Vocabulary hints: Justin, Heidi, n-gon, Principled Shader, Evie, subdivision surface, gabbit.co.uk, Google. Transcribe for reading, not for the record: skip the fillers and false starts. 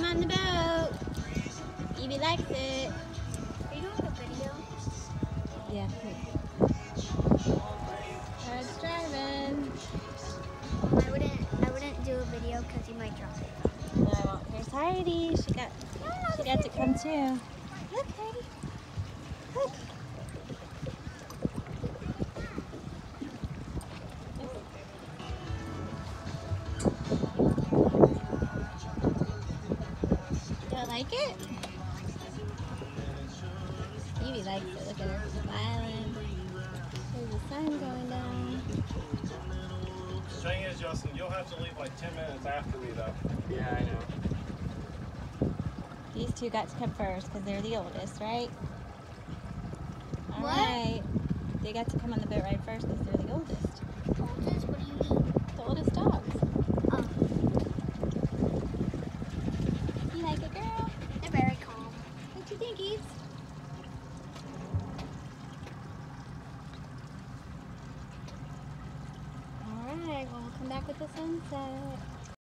I'm on the boat. Evie likes it. Are you doing a video? Yeah. Let's drive in. I wouldn't do a video because you might drop it. No. Here's Heidi. She got to come too. Look, Heidi. Look. Like it? Evie likes it. Look at her smiling. There's the sun going down. The thing is, Justin, you'll have to leave like 10 minutes after me, though. Yeah, I know. These two got to come first because they're the oldest, right? All what? Right. They got to come on the boat ride first because they're the oldest. Oldest? What do you mean? The oldest dogs. You like it, girl? Thank you. All right, well, we'll come back with the sunset.